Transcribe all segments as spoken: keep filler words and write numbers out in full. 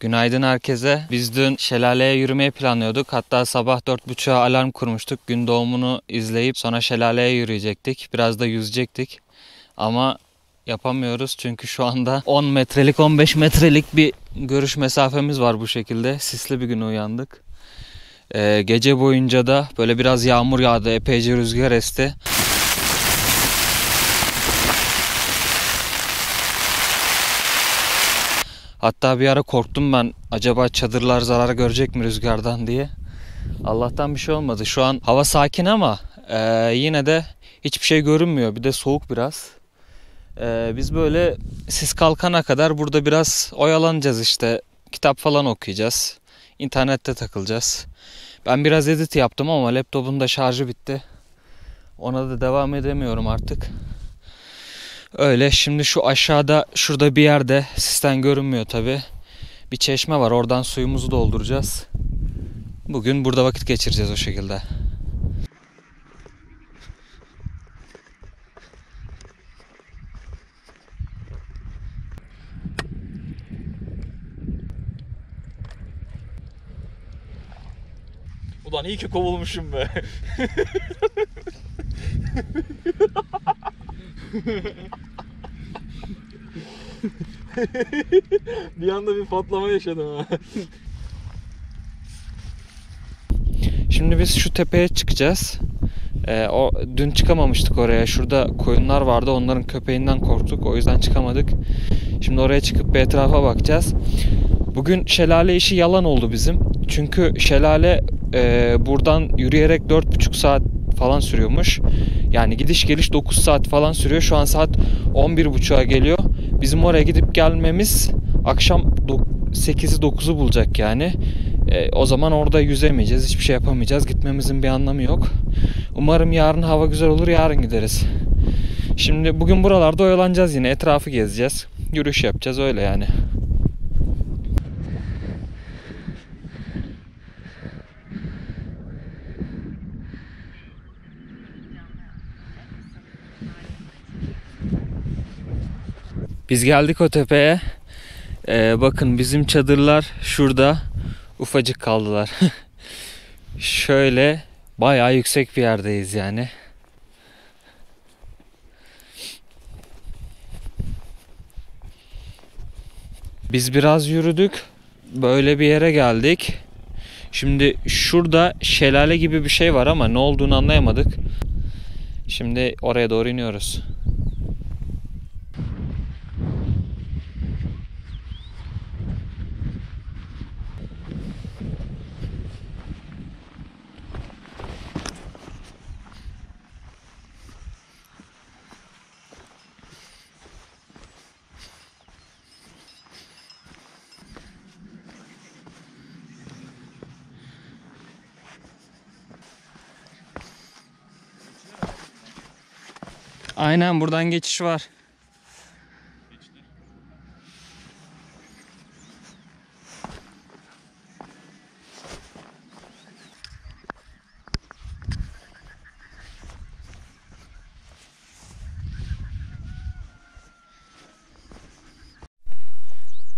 Günaydın herkese. Biz dün şelaleye yürümeye planlıyorduk. Hatta sabah dört buçuğa alarm kurmuştuk. Gün doğumunu izleyip sonra şelaleye yürüyecektik. Biraz da yüzecektik. Ama yapamıyoruz çünkü şu anda on metrelik on beş metrelik bir görüş mesafemiz var bu şekilde. Sisli bir gün uyandık. Ee, gece boyunca da böyle biraz yağmur yağdı. Epeyce rüzgar esti. Hatta bir ara korktum ben, acaba çadırlar zarar görecek mi rüzgardan diye. Allah'tan bir şey olmadı. Şu an hava sakin ama e, yine de hiçbir şey görünmüyor. Bir de soğuk biraz. E, biz böyle sis kalkana kadar burada biraz oyalanacağız işte. Kitap falan okuyacağız. İnternette takılacağız. Ben biraz edit yaptım ama laptopun da şarjı bitti. Ona da devam edemiyorum artık. Öyle şimdi şu aşağıda şurada bir yerde sisten görünmüyor tabi. Bir çeşme var, oradan suyumuzu dolduracağız. Bugün burada vakit geçireceğiz o şekilde. Ulan iyi ki kovulmuşum be. Bir anda bir patlama yaşadım ha. Şimdi biz şu tepeye çıkacağız. Ee, o dün çıkamamıştık oraya. Şurada koyunlar vardı. Onların köpeğinden korktuk. O yüzden çıkamadık. Şimdi oraya çıkıp bir etrafa bakacağız. Bugün şelale işi yalan oldu bizim. Çünkü şelale e, buradan yürüyerek dört buçuk saat falan sürüyormuş. Yani gidiş geliş dokuz saat falan sürüyor. Şu an saat on bir buçuğa geliyor. Bizim oraya gidip gelmemiz akşam sekizi dokuzu bulacak yani. E, o zaman orada yüzemeyeceğiz. Hiçbir şey yapamayacağız. Gitmemizin bir anlamı yok. Umarım yarın hava güzel olur. Yarın gideriz. Şimdi bugün buralarda oyalanacağız yine. Etrafı gezeceğiz. Yürüyüş yapacağız. Öyle yani. Biz geldik o tepeye. Ee, bakın bizim çadırlar şurada ufacık kaldılar. Şöyle bayağı yüksek bir yerdeyiz yani. Biz biraz yürüdük. Böyle bir yere geldik. Şimdi şurada şelale gibi bir şey var ama ne olduğunu anlayamadık. Şimdi oraya doğru iniyoruz. Aynen buradan geçiş var.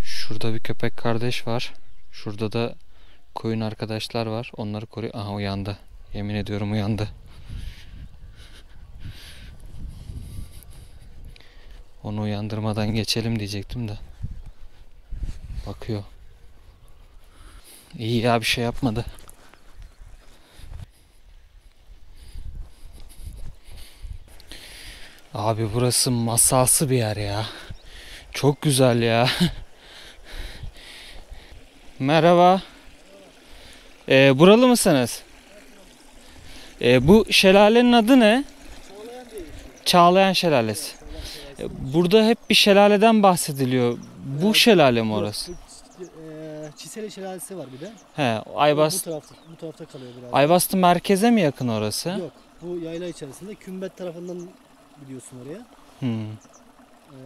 Şurada bir köpek kardeş var. Şurada da koyun arkadaşlar var. Onları koruyor. Aha uyandı. Yemin ediyorum uyandı. Onu uyandırmadan geçelim diyecektim de. Bakıyor. İyi ya, bir şey yapmadı. Abi burası masalsı bir yer ya. Çok güzel ya. Merhaba. Ee, buralı mısınız? Ee, bu şelalenin adı ne? Çağlayan Şelalesi. Burada hep bir şelaleden bahsediliyor. Bu evet, şelale mi orası? Çiseli Şelalesi var bir de. He, Aybastı. Bu tarafta, bu tarafta kalıyor biraz. Aybastı merkeze mi yakın orası? Yok, bu yayla içerisinde Kümbet tarafından gidiyorsun oraya. Hmm. Ee,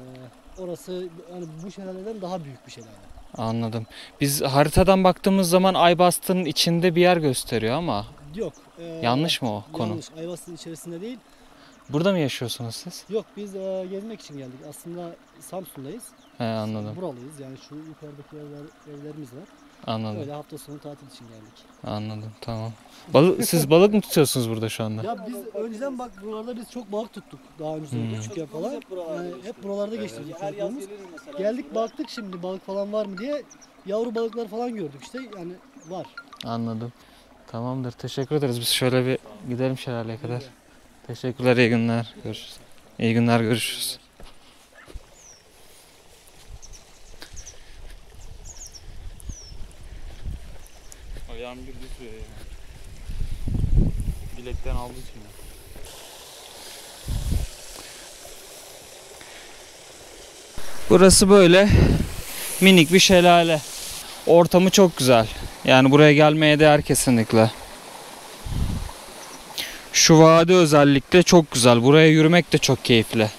orası yani bu şelaleden daha büyük bir şelale. Anladım. Biz haritadan baktığımız zaman Aybastı'nın içinde bir yer gösteriyor ama. Yok. E, yanlış mı o konu? Yanlış. Aybastı'nın içerisinde değil. Burada mı yaşıyorsunuz siz? Yok, biz e, gezmek için geldik. Aslında Samsun'dayız. He, anladım. Buralıyız. Yani şu yukarıdaki evler, evlerimiz var. Anladım. Böyle hafta sonu tatil için geldik. Anladım, tamam. Balık, siz balık mı tutuyorsunuz burada şu anda? Ya biz önceden bak buralarda biz çok balık tuttuk daha önce hmm. küçük ya falan. Hep buralarda, yani hep buralarda geçtik. Evet. Her yaz mesela. Geldik baktık şimdi balık falan var mı diye, yavru balıklar falan gördük işte, yani var. Anladım. Tamamdır, teşekkür ederiz. Biz şöyle bir gidelim şelaleye kadar. Evet. Teşekkürler, iyi günler. Görüşürüz. İyi günler, görüşürüz. Ayağım girdi suya ya. Bilekten aldı içine. Burası böyle minik bir şelale. Ortamı çok güzel. Yani buraya gelmeye değer kesinlikle. Şu vadi özellikle çok güzel. Buraya yürümek de çok keyifli.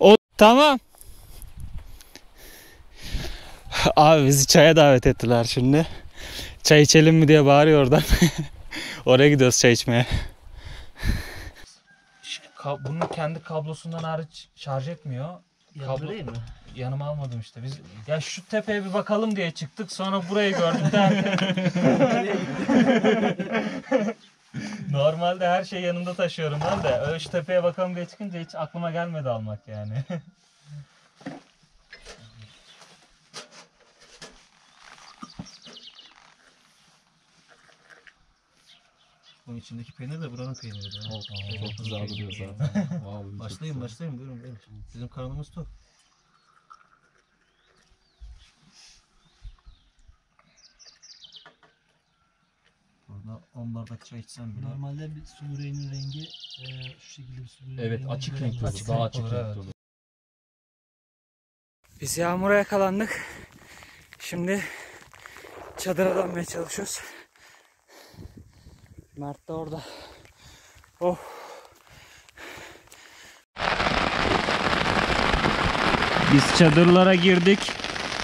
O tamam. Abi bizi çaya davet ettiler şimdi. Çay içelim mi diye bağırıyor oradan. Oraya gidiyoruz çay içmeye. Bunun kendi kablosundan hariç şarj etmiyor. Kablo değil mi? Yanıma almadım işte. Biz ya şu tepeye bir bakalım diye çıktık. Sonra burayı gördük de. Normalde her şey yanımda taşıyorum ben de. Öyle şu tepeye bakalım diye çıkınca hiç aklıma gelmedi almak yani. Bunun içindeki peynir de buranın peyniri de. Oh, oh, çok güzel duruyor zaten. Wow, başlayın başlayın buyurun buyurun. Bizim karnımız tok. Burada on bardak çay içsem bile. Normalde bir sumureğinin rengi e, şu şekilde bir sumureğinin rengi. Evet, açık renk olur. Açık, daha açık renk olur. Evet. Biz yağmura yakalandık. Şimdi çadıra dönmeye çalışıyoruz. Mert de orada. Oh. Biz çadırlara girdik.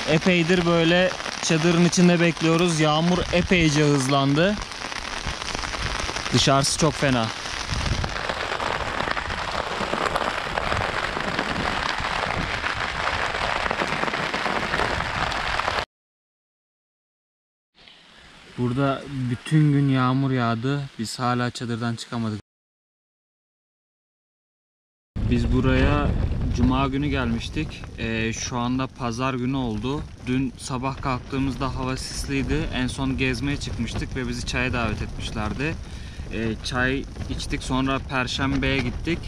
Epeydir böyle çadırın içinde bekliyoruz. Yağmur epeyce hızlandı. Dışarısı çok fena. Burada bütün gün yağmur yağdı. Biz hala çadırdan çıkamadık. Biz buraya cuma günü gelmiştik. Ee, şu anda pazar günü oldu. Dün sabah kalktığımızda hava sisliydi. En son gezmeye çıkmıştık ve bizi çaya davet etmişlerdi. Ee, çay içtik, sonra Perşembe'ye gittik.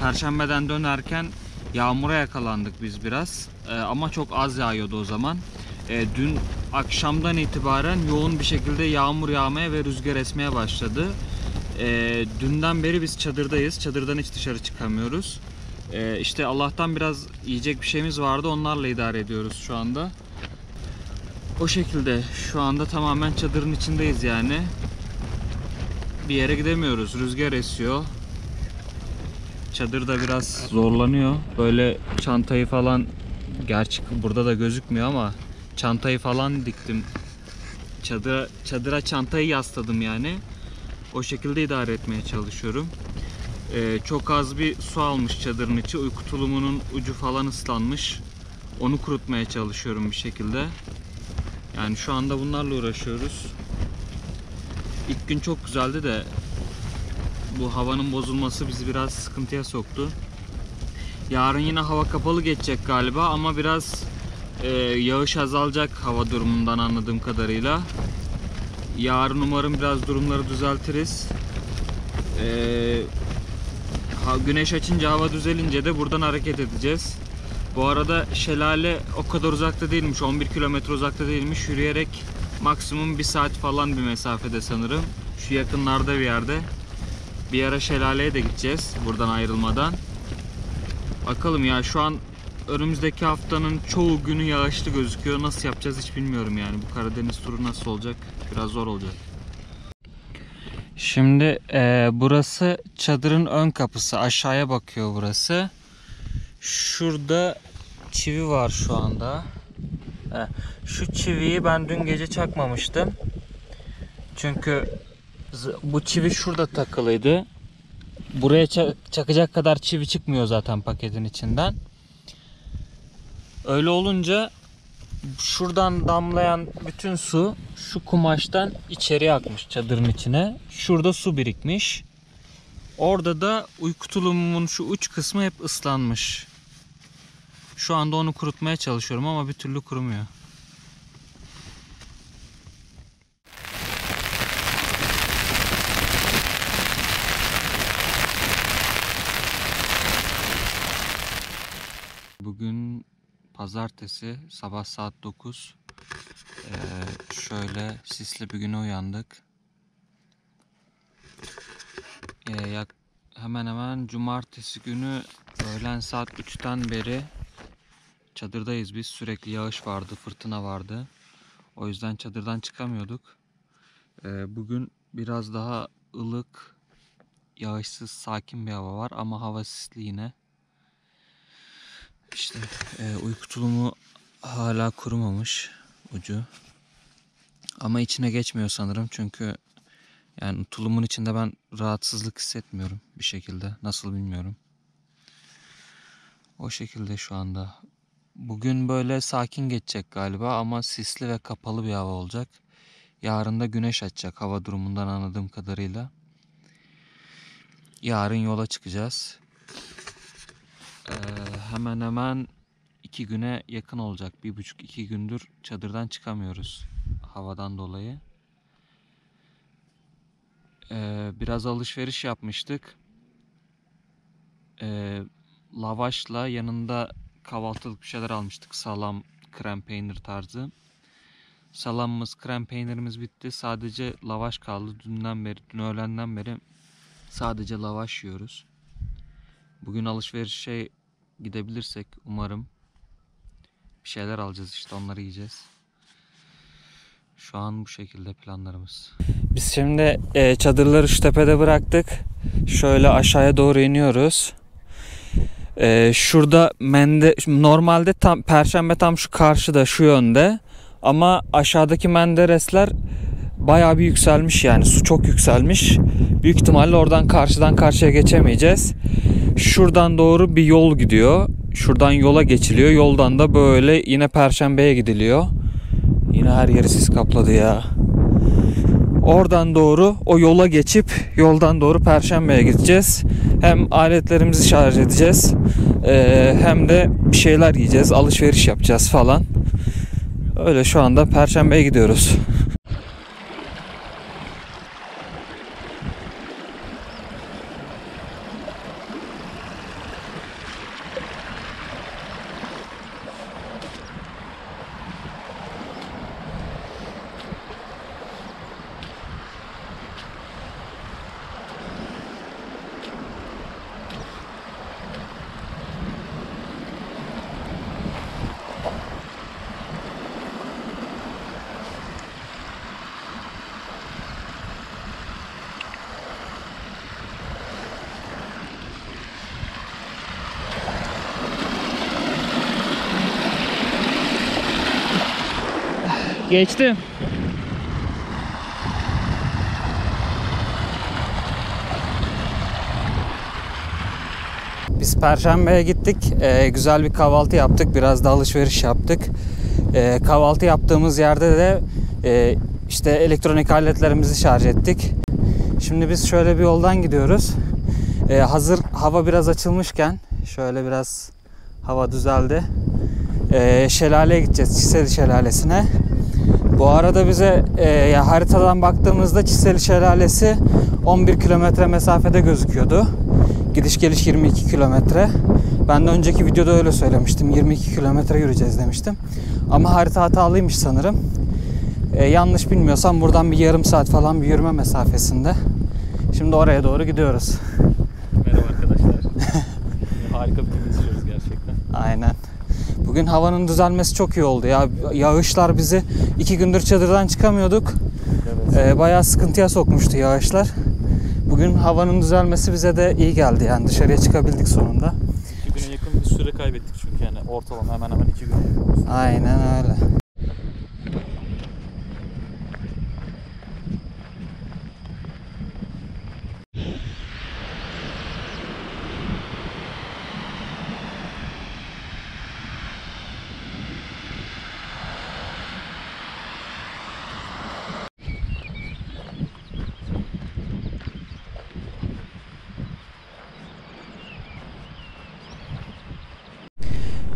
Perşembe'den dönerken yağmura yakalandık biz biraz. Ee, ama çok az yağıyordu o zaman. Ee, dün akşamdan itibaren yoğun bir şekilde yağmur yağmaya ve rüzgar esmeye başladı. Ee, dünden beri biz çadırdayız. Çadırdan hiç dışarı çıkamıyoruz. Ee, işte Allah'tan biraz yiyecek bir şeyimiz vardı. Onlarla idare ediyoruz şu anda. O şekilde şu anda tamamen çadırın içindeyiz yani. Bir yere gidemiyoruz. Rüzgar esiyor. Çadır da biraz zorlanıyor. Böyle çantayı falan, gerçi burada da gözükmüyor ama çantayı falan diktim. Çadıra, çadıra çantayı yasladım yani. O şekilde idare etmeye çalışıyorum. Ee, çok az bir su almış çadırın içi. Uyku tulumunun ucu falan ıslanmış. Onu kurutmaya çalışıyorum bir şekilde. Yani şu anda bunlarla uğraşıyoruz. İlk gün çok güzeldi de bu havanın bozulması bizi biraz sıkıntıya soktu. Yarın yine hava kapalı geçecek galiba ama biraz Ee, yağış azalacak hava durumundan anladığım kadarıyla. Yarın umarım biraz durumları düzeltiriz. Ee, güneş açınca, hava düzelince de buradan hareket edeceğiz. Bu arada şelale o kadar uzakta değilmiş. on bir kilometre uzakta değilmiş. Yürüyerek maksimum bir saat falan bir mesafede sanırım. Şu yakınlarda bir yerde. Bir ara şelaleye de gideceğiz buradan ayrılmadan. Bakalım ya, şu an önümüzdeki haftanın çoğu günü yağışlı gözüküyor. Nasıl yapacağız hiç bilmiyorum yani. Bu Karadeniz turu nasıl olacak? Biraz zor olacak. Şimdi e, burası çadırın ön kapısı. Aşağıya bakıyor burası. Şurada çivi var şu anda. He, şu çiviyi ben dün gece çakmamıştım. Çünkü bu çivi şurada takılıydı. Buraya çakacak kadar çivi çıkmıyor zaten paketin içinden. Öyle olunca şuradan damlayan bütün su şu kumaştan içeriye akmış çadırın içine. Şurada su birikmiş. Orada da uyku tulumumun şu uç kısmı hep ıslanmış. Şu anda onu kurutmaya çalışıyorum ama bir türlü kurumuyor. Bugün pazartesi sabah saat dokuz. Ee, şöyle sisli bir güne uyandık. Ee, yak hemen hemen cumartesi günü öğlen saat üçten beri çadırdayız biz. Sürekli yağış vardı, fırtına vardı. O yüzden çadırdan çıkamıyorduk. Ee, bugün biraz daha ılık, yağışsız, sakin bir hava var ama hava sisli yine. İşte e, uyku tulumu hala kurumamış ucu. Ama içine geçmiyor sanırım çünkü yani tulumun içinde ben rahatsızlık hissetmiyorum bir şekilde. Nasıl bilmiyorum. O şekilde şu anda. Bugün böyle sakin geçecek galiba ama sisli ve kapalı bir hava olacak. Yarın da güneş açacak hava durumundan anladığım kadarıyla. Yarın yola çıkacağız. Ee, hemen hemen iki güne yakın olacak. Bir buçuk iki gündür çadırdan çıkamıyoruz havadan dolayı. Ee, biraz alışveriş yapmıştık. Ee, lavaşla yanında kahvaltılık bir şeyler almıştık. Salam, krem peynir tarzı. Salamımız, krem peynirimiz bitti. Sadece lavaş kaldı. Dünden beri, dün öğlenden beri sadece lavaş yiyoruz. Bugün alışverişe gidebilirsek umarım bir şeyler alacağız, işte onları yiyeceğiz. Şu an bu şekilde planlarımız. Biz şimdi e, çadırları şu tepede bıraktık. Şöyle aşağıya doğru iniyoruz. E, şurada mende, normalde tam Perşembe tam şu karşıda, şu yönde. Ama aşağıdaki menderesler bayağı bir yükselmiş, yani su çok yükselmiş. Büyük ihtimalle oradan karşıdan karşıya geçemeyeceğiz. Şuradan doğru bir yol gidiyor. Şuradan yola geçiliyor. Yoldan da böyle yine Perşembe'ye gidiliyor. Yine her yeri sis kapladı ya. Oradan doğru o yola geçip yoldan doğru Perşembe'ye gideceğiz. Hem aletlerimizi şarj edeceğiz. Ee, hem de bir şeyler yiyeceğiz. Alışveriş yapacağız falan. Öyle şu anda Perşembe'ye gidiyoruz. Geçtim. Biz Perşembe'ye gittik. Ee, güzel bir kahvaltı yaptık. Biraz da alışveriş yaptık. Ee, kahvaltı yaptığımız yerde de e, işte elektronik aletlerimizi şarj ettik. Şimdi biz şöyle bir yoldan gidiyoruz. Ee, hazır hava biraz açılmışken şöyle biraz hava düzeldi. Ee, şelaleye gideceğiz. Çiseli Şelalesi'ne. Bu arada bize e, haritadan baktığımızda Çiseli Şelalesi on bir kilometre mesafede gözüküyordu. Gidiş geliş yirmi iki kilometre. Ben de önceki videoda öyle söylemiştim. yirmi iki kilometre yürüyeceğiz demiştim. Ama harita hatalıymış sanırım. E, yanlış bilmiyorsam buradan bir yarım saat falan bir yürüme mesafesinde. Şimdi oraya doğru gidiyoruz. Merhaba arkadaşlar. Harika bir gün geçiriyoruz gerçekten. Aynen. Bugün havanın düzelmesi çok iyi oldu ya. Yağışlar bizi, iki gündür çadırdan çıkamıyorduk. Evet. e, bayağı sıkıntıya sokmuştu yağışlar. Bugün havanın düzelmesi bize de iyi geldi, yani dışarıya çıkabildik sonunda. İki güne yakın bir süre kaybettik çünkü, yani ortalama hemen hemen iki gün. Aynen öyle.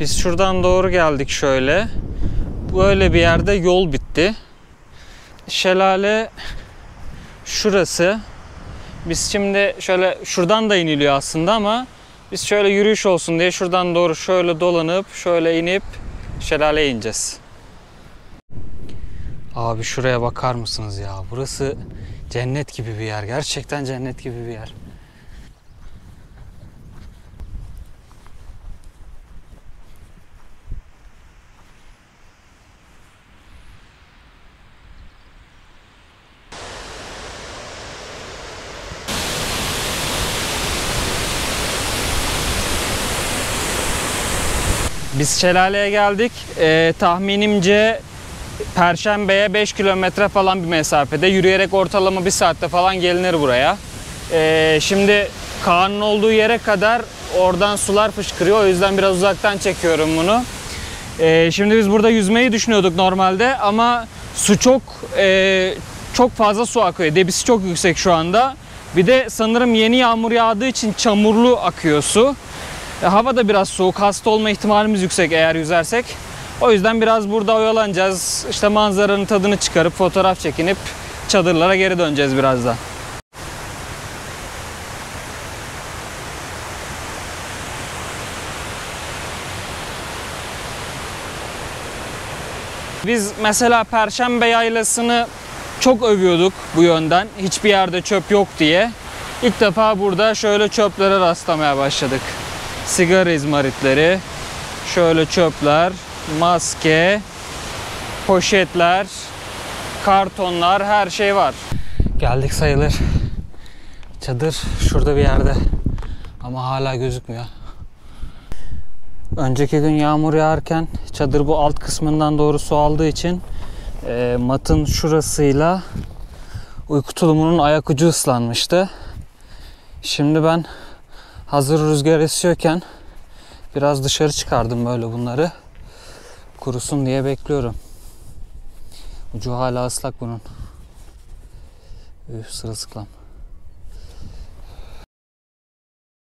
Biz şuradan doğru geldik şöyle. Böyle bir yerde yol bitti. Şelale şurası. Biz şimdi şöyle şuradan da iniliyor aslında ama biz şöyle yürüyüş olsun diye şuradan doğru şöyle dolanıp şöyle inip şelaleye ineceğiz. Abi şuraya bakar mısınız ya? Burası cennet gibi bir yer. Gerçekten cennet gibi bir yer. Biz şelaleye geldik. Ee, tahminimce Perşembe'ye beş kilometre falan bir mesafede. Yürüyerek ortalama bir saatte falan gelinir buraya. Ee, şimdi Kaan'ın olduğu yere kadar oradan sular fışkırıyor. O yüzden biraz uzaktan çekiyorum bunu. Ee, şimdi biz burada yüzmeyi düşünüyorduk normalde ama su çok e, çok fazla su akıyor. Debisi çok yüksek şu anda. Bir de sanırım yeni yağmur yağdığı için çamurlu akıyor su. Hava da biraz soğuk, hasta olma ihtimalimiz yüksek eğer yüzersek. O yüzden biraz burada oyalanacağız. İşte manzaranın tadını çıkarıp fotoğraf çekinip çadırlara geri döneceğiz birazdan. Biz mesela Perşembe Yaylası'nı çok övüyorduk bu yönden. Hiçbir yerde çöp yok diye. İlk defa burada şöyle çöplere rastlamaya başladık. Sigara izmaritleri, şöyle çöpler, maske, poşetler, kartonlar, her şey var. Geldik sayılır. Çadır şurada bir yerde ama hala gözükmüyor. Önceki gün yağmur yağarken çadır bu alt kısmından doğru su aldığı için e, matın şurasıyla uyku tulumunun ayak ucu ıslanmıştı. Şimdi ben hazır rüzgar esiyorken biraz dışarı çıkardım böyle bunları. Kurusun diye bekliyorum. Ucu hala ıslak bunun. Üf, sırılsıklam.